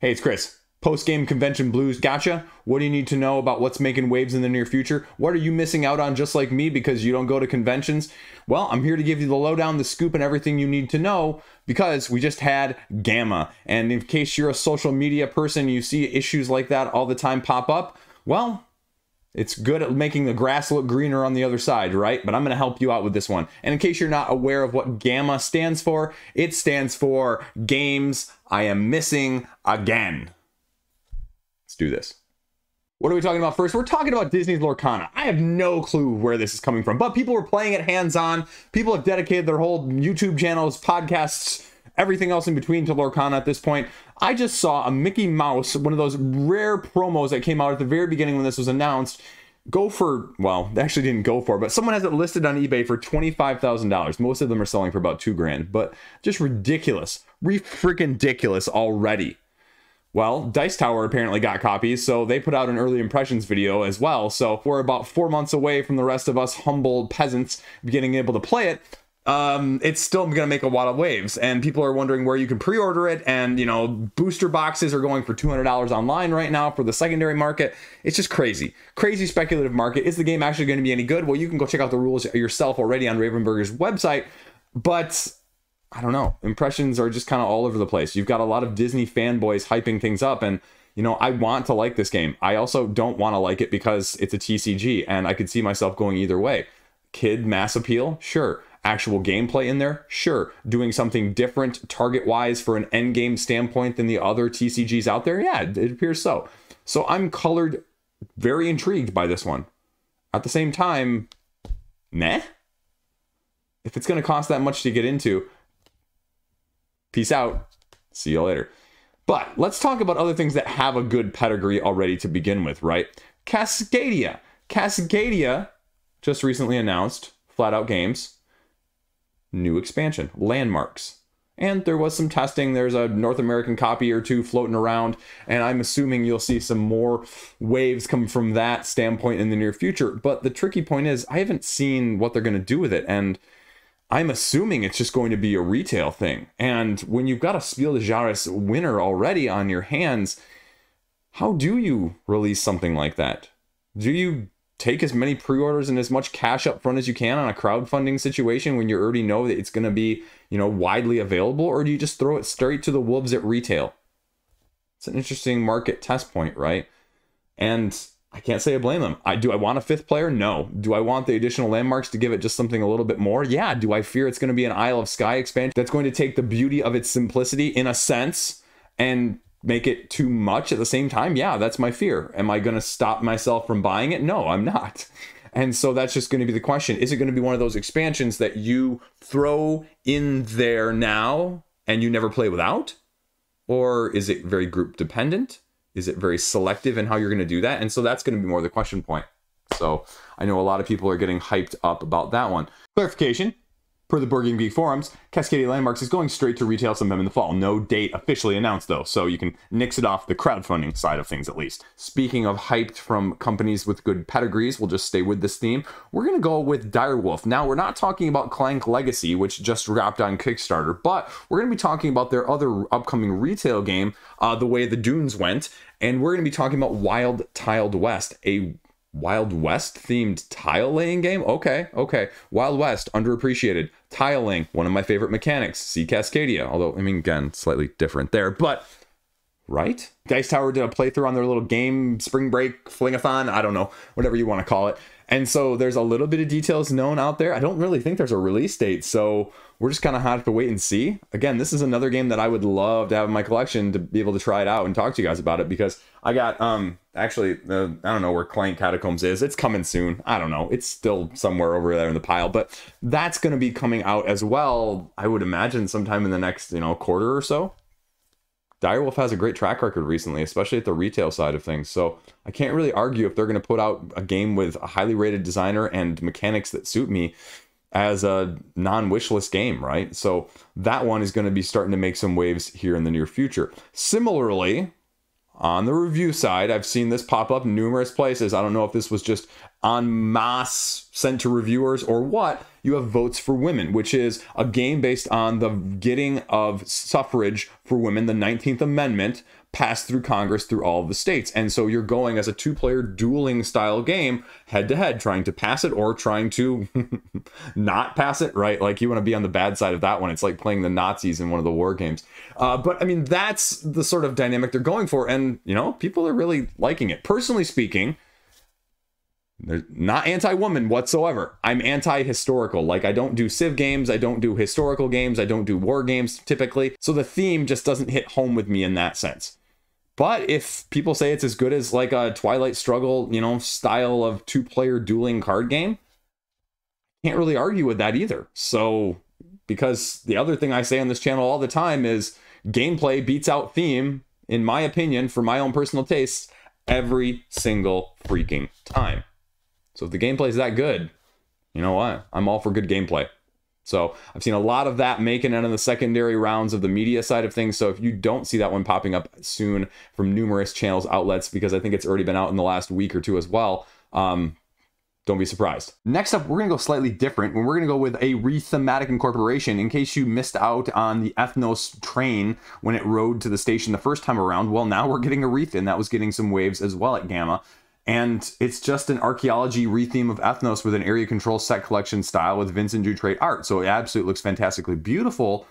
Hey, it's Chris. Post-game convention blues. Gotcha. What do you need to know about what's making waves in the near future? What are you missing out on just like me because you don't go to conventions? Well, I'm here to give you the lowdown, the scoop, and everything you need to know because we just had Gamma. And in case you're a social media person, you see issues like that all the time pop up. Well, it's good at making the grass look greener on the other side, right? But I'm going to help you out with this one. And in case you're not aware of what Gamma stands for, it stands for Games I Am Missing Again. Let's do this. What are we talking about first? We're talking about Disney's Lorcana. I have no clue where this is coming from, but people are playing it hands-on. People have dedicated their whole YouTube channels, podcasts, everything else in between to Lorcana at this point. I just saw a Mickey Mouse, one of those rare promos that came out at the very beginning when this was announced, go for, well, they actually didn't go for, but someone has it listed on eBay for $25,000. Most of them are selling for about $2 grand, but just ridiculous. Re-freaking-diculous already. Well, Dice Tower apparently got copies, so they put out an early impressions video as well. So if we're about 4 months away from the rest of us humble peasants getting able to play it, it's still going to make a lot of waves, and people are wondering where you can pre-order it. And, you know, booster boxes are going for $200 online right now for the secondary market. It's just crazy, crazy speculative market. Is the game actually going to be any good? Well, you can go check out the rules yourself already on Ravensburger's website, but I don't know. Impressions are just kind of all over the place. You've got a lot of Disney fanboys hyping things up, and, you know, I want to like this game. I also don't want to like it because it's a TCG, and I could see myself going either way. Kid mass appeal? Sure. Actual gameplay in there? Sure. Doing something different target-wise for an end game standpoint than the other TCGs out there? Yeah, it appears so. So I'm colored, very intrigued by this one. At the same time, meh. If it's going to cost that much to get into, peace out. See you later. But let's talk about other things that have a good pedigree already to begin with, right? Cascadia. Cascadia just recently announced Flat Out Games. New expansion, Landmarks. And there was some testing. There's a North American copy or two floating around, and I'm assuming you'll see some more waves come from that standpoint in the near future. But the tricky point is I haven't seen what they're going to do with it, and I'm assuming it's just going to be a retail thing. And when you've got a Spiel des Jahres winner already on your hands, how do you release something like that? Do you take as many pre-orders and as much cash up front as you can on a crowdfunding situation when you already know that it's going to be, you know, widely available? Or do you just throw it straight to the wolves at retail? It's an interesting market test point, right? And I can't say I blame them. Do I want a fifth player? No. Do I want the additional landmarks to give it just something a little bit more? Yeah. Do I fear it's going to be an Isle of Skye expansion that's going to take the beauty of its simplicity in a sense and make it too much at the same time? Yeah, that's my fear. Am I going to stop myself from buying it? No, I'm not. And so that's just going to be the question. Is it going to be one of those expansions that you throw in there now and you never play without? Or is it very group dependent? Is it very selective in how you're going to do that? And so that's going to be more the question point. So I know a lot of people are getting hyped up about that one. Clarification. Per the BoardGameGeek forums, Cascadia Landmarks is going straight to retail sometime in the fall. No date officially announced, though, so you can nix it off the crowdfunding side of things, at least. Speaking of hyped from companies with good pedigrees, we'll just stay with this theme. We're going to go with Direwolf. Now, we're not talking about Clank Legacy, which just wrapped on Kickstarter, but we're going to be talking about their other upcoming retail game, The Way the Dunes Went, and we're going to be talking about Wild Tiled West, a Wild West themed tile laying game. Okay, Wild West, underappreciated. Tiling, one of my favorite mechanics. See Cascadia, although I mean, again, slightly different there, but right. Dice Tower did a playthrough on their little game spring break flingathon, I don't know, whatever you want to call it. And so there's a little bit of details known out there. I don't really think there's a release date, so we're just kind of have to wait and see. Again, this is another game that I would love to have in my collection to be able to try it out and talk to you guys about it, because I got, I don't know where Clank Catacombs is. It's coming soon. I don't know. It's still somewhere over there in the pile, but that's going to be coming out as well, I would imagine, sometime in the next, you know, quarter or so. Direwolf has a great track record recently, especially at the retail side of things. So I can't really argue if they're going to put out a game with a highly rated designer and mechanics that suit me as a non-wishlist game, right? So that one is going to be starting to make some waves here in the near future. Similarly, on the review side, I've seen this pop up numerous places. I don't know if this was just en masse sent to reviewers or what. You have Votes for Women, which is a game based on the getting of suffrage for women, the 19th Amendment, passed through Congress through all of the states. And so you're going as a two-player dueling style game, head-to-head, trying to pass it or trying to not pass it, right? Like, you want to be on the bad side of that one. It's like playing the Nazis in one of the war games. But, I mean, that's the sort of dynamic they're going for. And, you know, people are really liking it. Personally speaking, they're not anti-woman whatsoever. I'm anti-historical. Like, I don't do Civ games, I don't do historical games, I don't do war games typically. So the theme just doesn't hit home with me in that sense. But if people say it's as good as like a Twilight Struggle, you know, style of two-player dueling card game, can't really argue with that either. So, because the other thing I say on this channel all the time is gameplay beats out theme, in my opinion, for my own personal tastes, every single freaking time. So if the gameplay is that good, you know what? I'm all for good gameplay. So I've seen a lot of that making it in the secondary rounds of the media side of things. So if you don't see that one popping up soon from numerous channels, outlets, because I think it's already been out in the last week or two as well, don't be surprised. Next up, we're going to go slightly different. We're going to go with a re-thematic incorporation. In case you missed out on the Ethnos train when it rode to the station the first time around, well, now we're getting a re-theme, and that was getting some waves as well at Gamma. And it's just an archaeology retheme of Ethnos with an area control set collection style with Vincent Dutrait art. So it absolutely looks fantastically beautiful.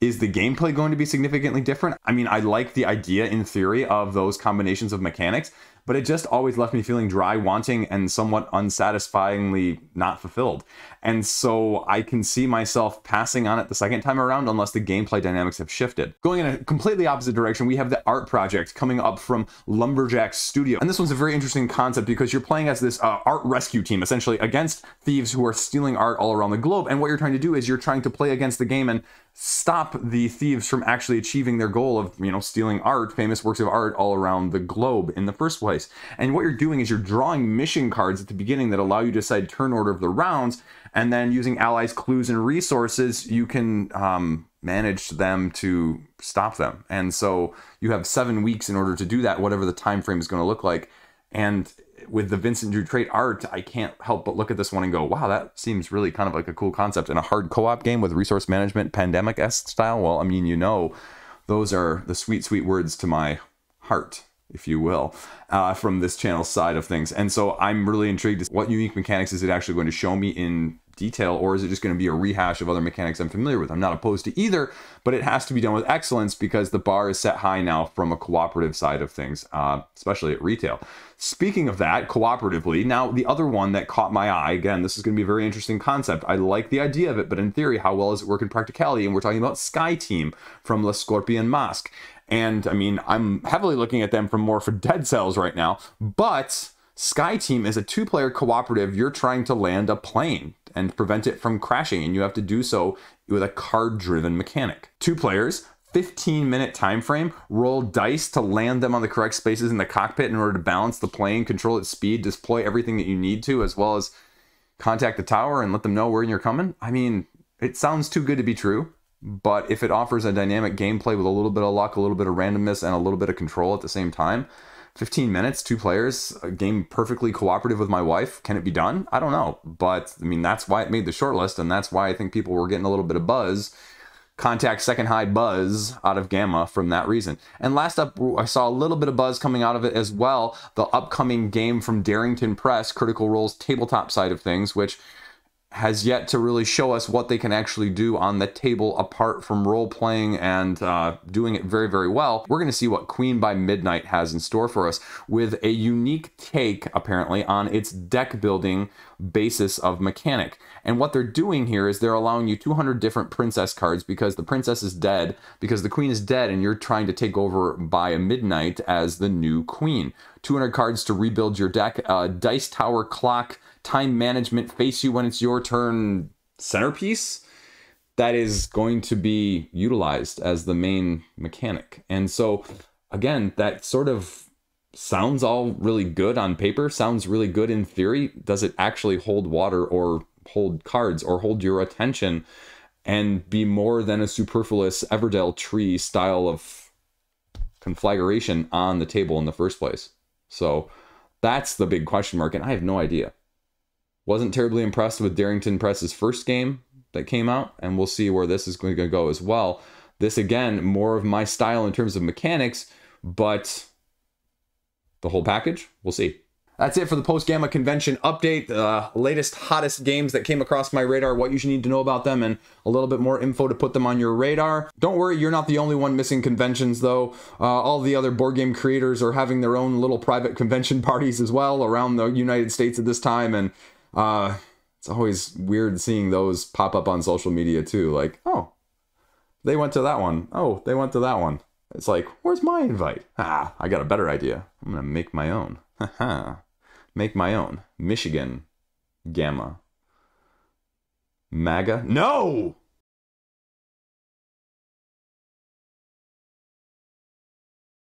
Is the gameplay going to be significantly different? I mean, I like the idea in theory of those combinations of mechanics, but it just always left me feeling dry, wanting, and somewhat unsatisfyingly not fulfilled. And so I can see myself passing on it the second time around unless the gameplay dynamics have shifted. Going in a completely opposite direction, we have the A.R.T. Project coming up from Lumberjack Studio. And this one's a very interesting concept because you're playing as this art rescue team, essentially, against thieves who are stealing art all around the globe. And what you're trying to do is you're trying to play against the game and stop the thieves from actually achieving their goal of, you know, stealing art, famous works of art all around the globe in the first place. And what you're doing is you're drawing mission cards at the beginning that allow you to decide turn order of the rounds. And then using allies, clues, and resources, you can manage them to stop them. And so you have 7 weeks in order to do that, whatever the time frame is going to look like. And with the Vincent Dutrait art, I can't help but look at this one and go, wow, that seems really kind of like a cool concept. And a hard co-op game with resource management, pandemic-esque style. Well, I mean, you know, those are the sweet, sweet words to my heart, if you will, from this channel's side of things. And so I'm really intrigued as to what unique mechanics is it actually going to show me in detail, or is it just going to be a rehash of other mechanics I'm familiar with? I'm not opposed to either, but it has to be done with excellence because the bar is set high now from a cooperative side of things, especially at retail. Speaking of that, cooperatively, now the other one that caught my eye, again, this is going to be a very interesting concept. I like the idea of it, but in theory, how well does it work in practicality? And we're talking about Sky Team from La Scorpion Mosque. And, I mean, I'm heavily looking at them for Dead Cells right now, but Sky Team is a two-player cooperative. You're trying to land a plane and prevent it from crashing, and you have to do so with a card-driven mechanic. Two players, 15-minute time frame, roll dice to land them on the correct spaces in the cockpit in order to balance the plane, control its speed, deploy everything that you need to, as well as contact the tower and let them know where you're coming. I mean, it sounds too good to be true. But if it offers a dynamic gameplay with a little bit of luck, a little bit of randomness, and a little bit of control at the same time, 15 minutes, two players, a game perfectly cooperative with my wife, can it be done? I don't know. But, I mean, that's why it made the shortlist, and that's why I think people were getting a little bit of buzz. Contact second high buzz out of Gamma from that reason. And last up, I saw a little bit of buzz coming out of it as well. The upcoming game from Darrington Press, Critical Role's tabletop side of things, which has yet to really show us what they can actually do on the table apart from role-playing and doing it very, very well. We're going to see what Queen by Midnight has in store for us with a unique take, apparently, on its deck-building basis of mechanic. And what they're doing here is they're allowing you 200 different princess cards because the princess is dead, because the queen is dead, and you're trying to take over by midnight as the new queen. 200 cards to rebuild your deck, Dice Tower clock, time management, face you when it's your turn centerpiece that is going to be utilized as the main mechanic. And so, again, that sort of sounds all really good on paper, sounds really good in theory. Does it actually hold water or hold cards or hold your attention and be more than a superfluous Everdell tree style of conflagration on the table in the first place? So that's the big question mark, and I have no idea. Wasn't terribly impressed with Darrington Press's first game that came out, and we'll see where this is going to go as well. This, again, more of my style in terms of mechanics, but the whole package, we'll see. That's it for the post-gamma convention update, the latest, hottest games that came across my radar, what you should need to know about them, and a little bit more info to put them on your radar. Don't worry, you're not the only one missing conventions, though. All the other board game creators are having their own little private convention parties as well around the United States at this time, and it's always weird seeing those pop up on social media, too. Like, oh, they went to that one. Oh, they went to that one. It's like, where's my invite? Ah, I got a better idea. I'm going to make my own. Haha. Make my own. Michigan. Gamma. MAGA. No!